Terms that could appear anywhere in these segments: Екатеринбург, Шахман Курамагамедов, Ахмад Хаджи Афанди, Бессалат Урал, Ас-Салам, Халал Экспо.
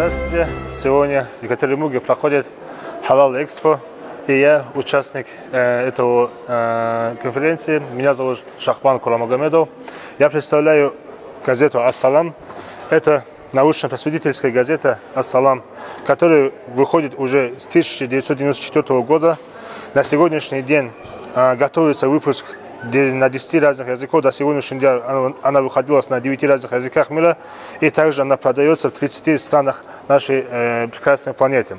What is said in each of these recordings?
Здравствуйте! Сегодня в Екатеринбурге проходит Халал Экспо, и я участник этого конференции. Меня зовут Шахман Курамагамедов. Я представляю газету «Ас-Салам». Это научно-просветительская газета «Ас-Салам», которая выходит уже с 1994 года. На сегодняшний день готовится выпуск на 10 разных языках. До сегодняшнего дня она выходила на 9 разных языках мира, и также она продается в 30 странах нашей прекрасной планеты.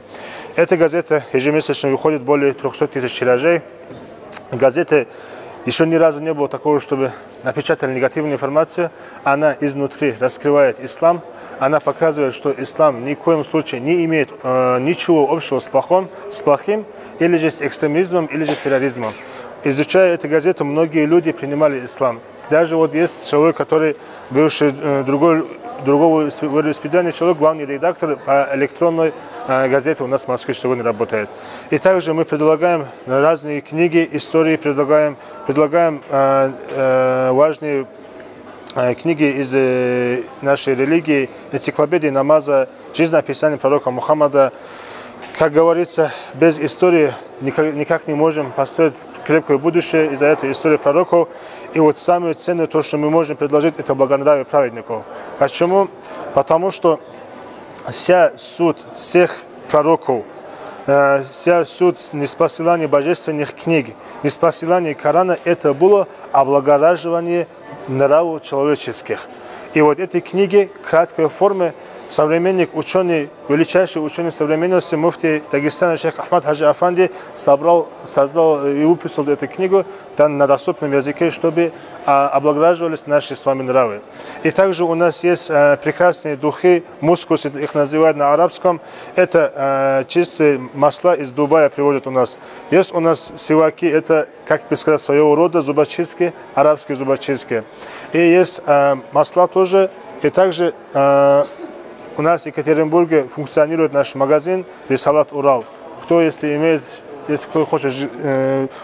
Эта газета ежемесячно выходит более 300 тысяч тиражей. Газета еще ни разу не было такого, чтобы напечатали негативную информацию. Она изнутри раскрывает ислам. Она показывает, что ислам ни в коем случае не имеет ничего общего с плохим, или же с экстремизмом, или же с терроризмом. Изучая эту газету, многие люди принимали ислам. Даже вот есть человек, который бывший другого вероисповедания, человек, главный редактор по электронной газете у нас в Москве сегодня работает. И также мы предлагаем разные книги, истории, предлагаем важные книги из нашей религии, энциклопедии намаза, жизнеописание пророка Мухаммада. Как говорится, без истории никак не можем построить крепкое будущее, из-за этой истории пророков. И вот самое ценное, то, что мы можем предложить, это благонравие праведников. Почему? Потому что вся суть всех пророков, вся суть неспослания божественных книг, неспослания Корана, это было облагораживание нравов человеческих. И вот эти книги в краткой форме современник, ученый, величайший ученый современности, муфти Дагестана шейх Ахмад Хаджи Афанди создал и выписал эту книгу на доступном языке, чтобы облагораживались наши с вами нравы. И также у нас есть прекрасные духи, мускус, их называют на арабском. Это чистые масла из Дубая приводят у нас. Есть у нас сиваки, это, как бы сказать, своего рода зубочистки, арабские зубочистки. И есть масла тоже, и также... У нас в Екатеринбурге функционирует наш магазин «Бессалат Урал». Кто, если кто хочет,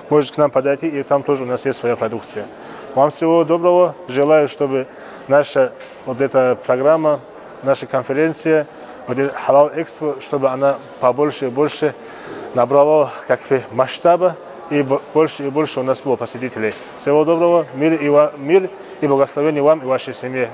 может к нам подойти, и там тоже у нас есть своя продукция. Вам всего доброго. Желаю, чтобы наша вот эта программа, наша конференция, вот эта Халал Экспо, чтобы она побольше и больше набрала как бы масштаба, и больше у нас было посетителей. Всего доброго, мир и благословения вам и вашей семье.